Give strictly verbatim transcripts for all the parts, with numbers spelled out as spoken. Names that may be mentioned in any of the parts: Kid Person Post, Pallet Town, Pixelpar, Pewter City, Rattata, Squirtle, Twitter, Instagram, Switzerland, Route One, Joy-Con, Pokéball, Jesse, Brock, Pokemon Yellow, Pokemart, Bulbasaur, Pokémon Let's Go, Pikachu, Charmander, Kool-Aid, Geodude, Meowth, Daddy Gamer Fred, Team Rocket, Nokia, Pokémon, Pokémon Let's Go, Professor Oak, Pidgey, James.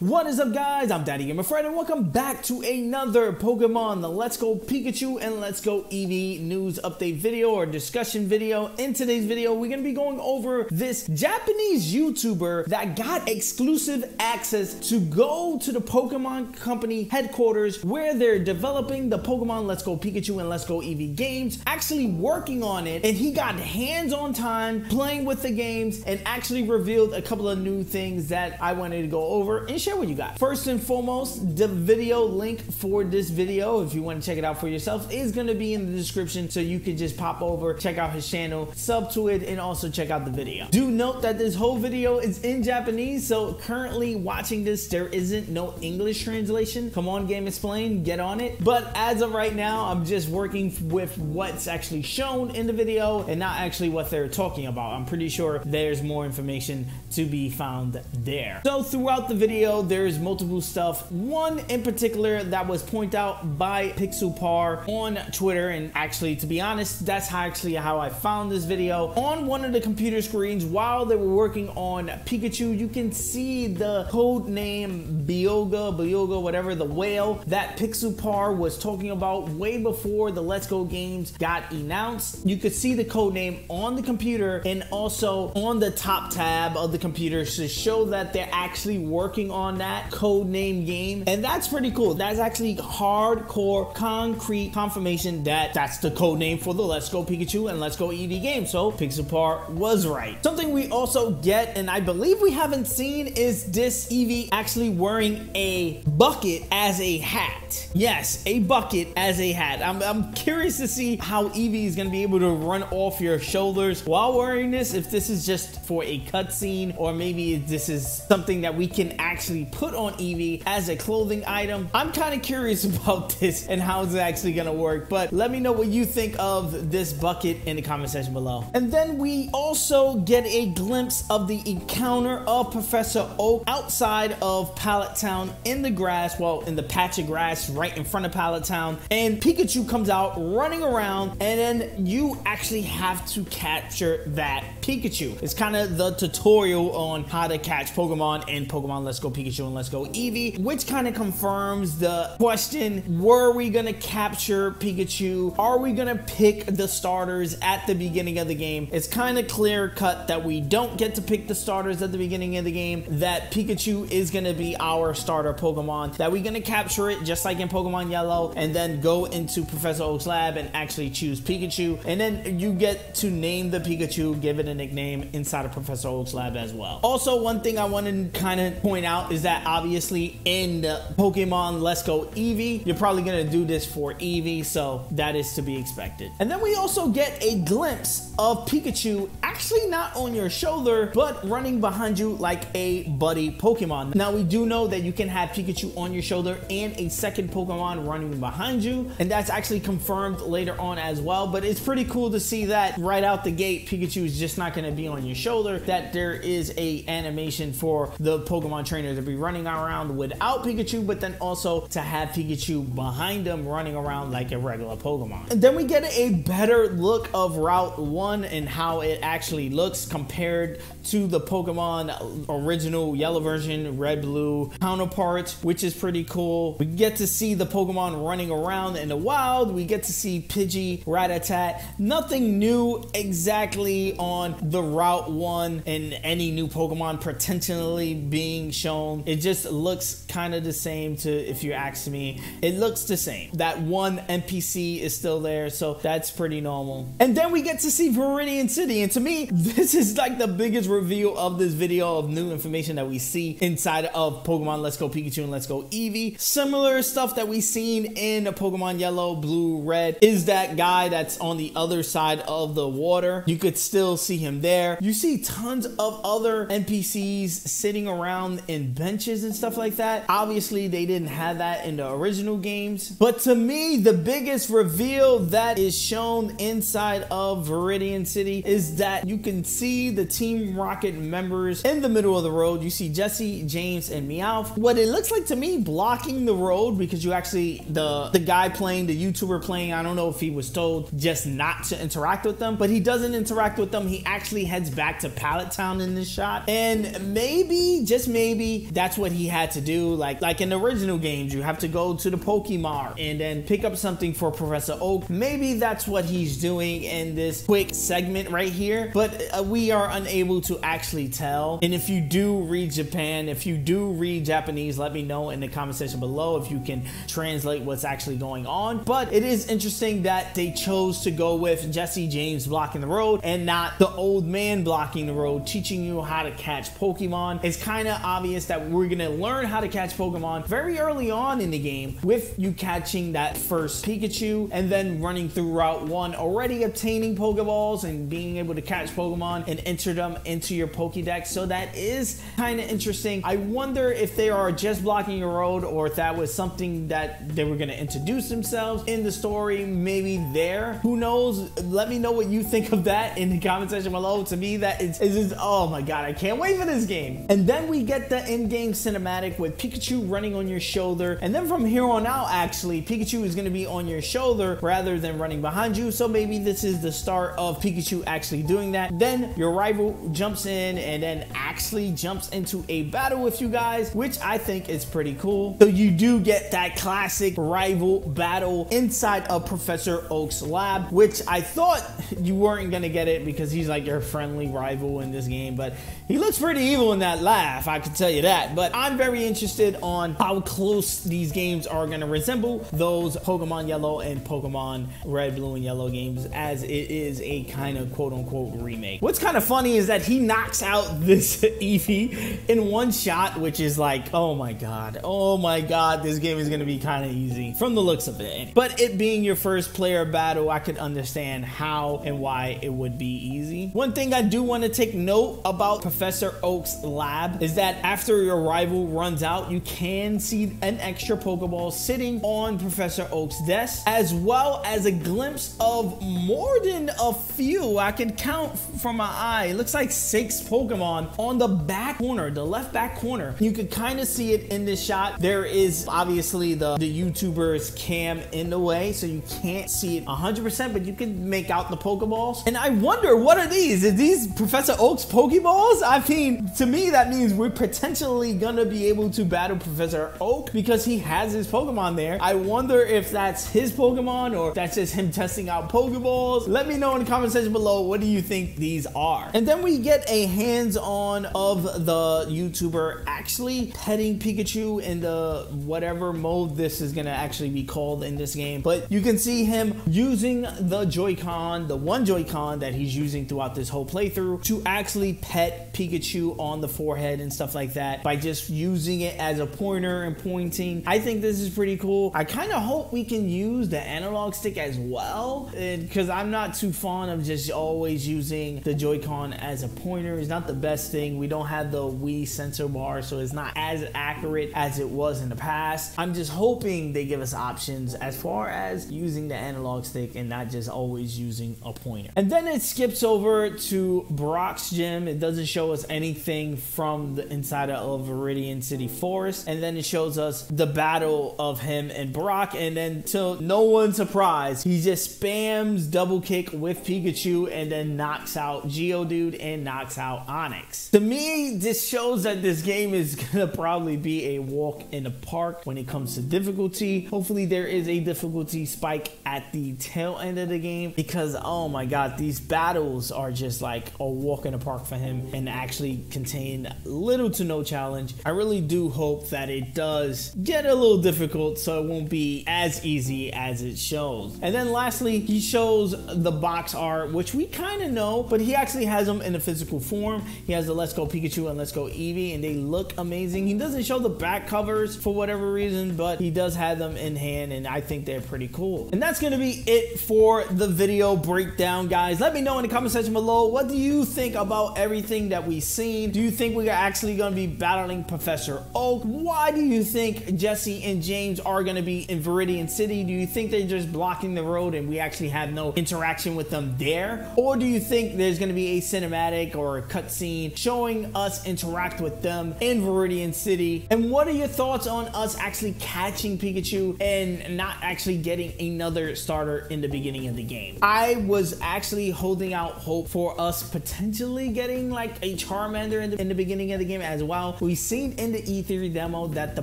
What is up, guys? I'm Daddy Gamer Fred, and welcome back to another Pokemon the Let's Go Pikachu and Let's Go Eevee news update video or discussion video. In today's video, we're gonna be going over this Japanese YouTuber that got exclusive access to go to the Pokemon Company headquarters where they're developing the Pokemon Let's Go Pikachu and Let's Go Eevee games, actually working on it, and he got hands-on time playing with the games and actually revealed a couple of new things that I wanted to go over and share what you got. First and foremost, the video link for this video, if you want to check it out for yourself, is going to be in the description, so you can just pop over, check out his channel, sub to it, and also check out the video. Do note that this whole video is in Japanese, so currently watching this there isn't no English translation. Come on, Game Explain, get on it. But as of right now, I'm just working with what's actually shown in the video and not actually what they're talking about. I'm pretty sure there's more information to be found there. So throughout the video, there's multiple stuff. One in particular that was pointed out by Pixelpar on Twitter, and actually, to be honest, that's how actually how I found this video. On one of the computer screens while they were working on Pikachu, you can see the code name Bioga, Bioga, whatever, the whale that Pixelpar was talking about way before the Let's Go games got announced. You could see the code name on the computer and also on the top tab of the computer to show that they're actually working on on that code name game, and that's pretty cool. That's actually hardcore concrete confirmation that that's the code name for the Let's Go Pikachu and Let's Go Eevee game. So Pixelpar was right. Something we also get, and I believe we haven't seen, is this Eevee actually wearing a bucket as a hat. Yes, a bucket as a hat. I'm, I'm curious to see how Eevee is going to be able to run off your shoulders while wearing this, if this is just for a cutscene or maybe this is something that we can actually put on Eevee as a clothing item. I'm kind of curious about this and how it's actually gonna work, but let me know what you think of this bucket in the comment section below. And then we also get a glimpse of the encounter of Professor Oak outside of Pallet Town in the grass, well, in the patch of grass right in front of Pallet Town, and Pikachu comes out running around, and then you actually have to capture that Pikachu. It's kind of the tutorial on how to catch Pokemon in Pokemon Let's Go Pikachu Pikachu and Let's Go Eevee, which kind of confirms the question, were we gonna capture Pikachu? Are we gonna pick the starters at the beginning of the game? It's kind of clear cut that we don't get to pick the starters at the beginning of the game, that Pikachu is gonna be our starter Pokemon, that we're gonna capture it just like in Pokemon Yellow, and then go into Professor Oak's lab and actually choose Pikachu, and then you get to name the Pikachu, give it a nickname inside of Professor Oak's lab as well. Also, one thing I want to kind of point out is that obviously in the Pokemon Let's Go Eevee, you're probably gonna do this for Eevee, so that is to be expected. And then we also get a glimpse of Pikachu actually not on your shoulder, but running behind you like a buddy Pokemon. Now, we do know that you can have Pikachu on your shoulder and a second Pokemon running behind you, and that's actually confirmed later on as well, but it's pretty cool to see that right out the gate, Pikachu is just not gonna be on your shoulder, that there is a animation for the Pokemon trainer to be running around without Pikachu, but then also to have Pikachu behind them running around like a regular Pokemon. And then we get a better look of Route One and how it actually looks compared to the Pokemon original Yellow version, Red Blue counterparts, which is pretty cool. We get to see the Pokemon running around in the wild. We get to see Pidgey, Rattata. Nothing new exactly on the Route One and any new Pokemon potentially being shown. It just looks kind of the same to, if you ask me, it looks the same. That one N P C is still there, so that's pretty normal. And then we get to see Viridian City, and to me, this is like the biggest reveal of this video of new information that we see inside of Pokemon Let's Go Pikachu and Let's Go Eevee. Similar stuff that we've seen in Pokemon Yellow, Blue, Red is that guy that's on the other side of the water. You could still see him there. You see tons of other N P Cs sitting around in benches and stuff like that. Obviously, they didn't have that in the original games. But to me, the biggest reveal that is shown inside of Viridian City is that you can see the Team Rocket members in the middle of the road. You see Jesse, James, and Meowth. What it looks like to me, blocking the road, because you actually, the, the guy playing, the YouTuber playing, I don't know if he was told just not to interact with them, but he doesn't interact with them. He actually heads back to Pallet Town in this shot. And maybe, just maybe, that's what he had to do. Like, like in the original games, you have to go to the Pokemart and then pick up something for Professor Oak. Maybe that's what he's doing in this quick segment right here, but uh, we are unable to actually tell. And if you do read Japan, if you do read Japanese, let me know in the comment section below if you can translate what's actually going on. But it is interesting that they chose to go with Jesse, James blocking the road and not the old man blocking the road, teaching you how to catch Pokemon. It's kind of obvious that we're gonna learn how to catch Pokemon very early on in the game, with you catching that first Pikachu and then running through Route One, already obtaining Pokeballs and being able to catch Pokemon and enter them into your Pokédex. So that is kind of interesting. I wonder if they are just blocking your road or if that was something that they were gonna introduce themselves in the story, maybe there. Who knows? Let me know what you think of that in the comment section below. To me, that is, is just, oh my god, I can't wait for this game. And then we get the in-game cinematic with Pikachu running on your shoulder. And then from here on out, actually, Pikachu is gonna be on your shoulder rather than running behind you. So maybe this is the start of Pikachu actually doing that. Then your rival jumps in and then actually jumps into a battle with you guys, which I think is pretty cool. So you do get that classic rival battle inside of Professor Oak's lab, which I thought you weren't gonna get it because he's like your friendly rival in this game, but he looks pretty evil in that laugh, I can tell you that. But I'm very interested on how close these games are gonna resemble those Pokemon Yellow and Pokemon Red, Blue, and Yellow games, as it is a kind of quote-unquote remake. What's kind of funny is that he knocks out this Eevee in one shot, which is like, oh my god, oh my god, this game is gonna be kind of easy from the looks of it. But it being your first player battle, I could understand how and why it would be easy. One thing I do want to take note about Professor Oak's lab is that after your rival runs out, you can see an extra Pokeball sitting on Professor Oak's desk, as well as a glimpse of more than a few. I can count from my eye. It looks like six Pokemon on the back corner, the left back corner. You could kind of see it in this shot. There is obviously the, the YouTuber's cam in the way, so you can't see it one hundred percent, but you can make out the Pokeballs. And I wonder, what are these? Is these Professor Oak's Pokeballs? I mean, to me, that means we're potentially gonna be able to battle Professor Oak because he has his Pokemon there. I wonder if that's his Pokemon or if that's just him testing out Pokeballs. Let me know in the comment section below, what do you think these are? And then we get a hands-on of the YouTuber actually petting Pikachu in the whatever mode this is gonna actually be called in this game. But you can see him using the Joy-Con, the one Joy-Con that he's using throughout this whole playthrough, to actually pet Pikachu on the forehead and stuff like that by just using it as a pointer and pointing. I think this is pretty cool. I kind of hope we can use the analog stick as well, because I'm not too fond of just always using the Joy-Con as a pointer. It's not the best thing. We don't have the Wii sensor bar, so it's not as accurate as it was in the past. I'm just hoping they give us options as far as using the analog stick and not just always using a pointer. And then it skips over to Brock's gym. It doesn't show us anything from the inside of Viridian City Forest, and then it shows us the battle of him and Brock, and then to no one's surprise, he just spams double kick with Pikachu and then knocks out Geodude and knocks out Onyx. To me, this shows that this game is gonna probably be a walk in the park when it comes to difficulty. Hopefully there is a difficulty spike at the tail end of the game, because oh my god, these battles are just like a walk in the park for him and actually contain little to no challenge. I really do hope that it does get a little difficult so it won't be as easy as it shows. And then lastly, he shows the box art, which we kind of know, but he actually has them in a physical form. He has the Let's Go Pikachu and Let's Go Eevee, and they look amazing. He doesn't show the back covers for whatever reason, but he does have them in hand, and I think they're pretty cool. And that's gonna be it for the video breakdown, guys. Let me know in the comment section below. What do you think about everything that we've seen? Do you think we're actually going to be battling Professor Oak? Why do you think Jesse and James are going to be in Viridian City? Do you think they're just blocking the road and we actually have no interaction with them there? Or do you think there's going to be a cinematic or a cutscene showing us interact with them in Viridian City? And what are your thoughts on us actually catching Pikachu and not actually getting another starter in the beginning of the game? I was actually holding out hope for us potentially getting like a Charmander in the, in the beginning of the game as well. We seen in the E three demo that the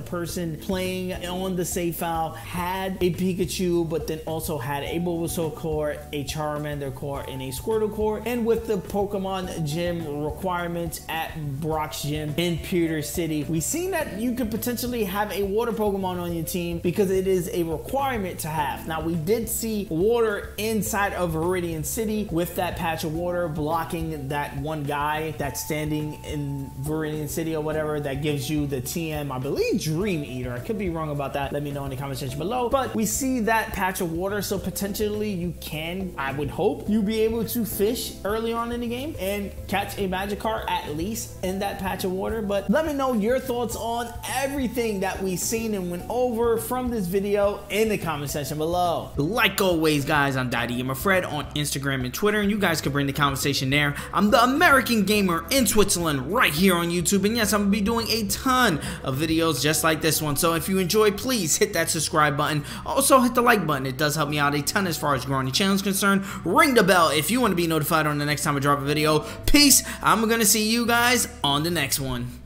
person playing on the save file had a Pikachu, but then also had a Bulbasaur core, a Charmander core, and a Squirtle core. And with the Pokemon gym requirements at Brock's gym in Pewter City, we seen that you could potentially have a water Pokemon on your team because it is a requirement to have. Now we did see water inside of Viridian City with that patch of water blocking that one guy that's standing in Viridian City or whatever that gives you the T M, I believe Dream Eater. I could be wrong about that. Let me know in the comment section below. But we see that patch of water, so potentially you can, I would hope, you be able to fish early on in the game and catch a Magikarp at least in that patch of water. But let me know your thoughts on everything that we've seen and went over from this video in the comment section below. Like always, guys, I'm Daddy Gamer Fred on Instagram and Twitter, and you guys can bring the conversation there. I'm the American Gamer in Switzerland right here on YouTube, and yes, I'm gonna be doing a ton of videos just like this one. So if you enjoy, please hit that subscribe button. Also hit the like button. It does help me out a ton as far as growing the channel is concerned. Ring the bell if you want to be notified on the next time I drop a video. Peace. I'm gonna see you guys on the next one.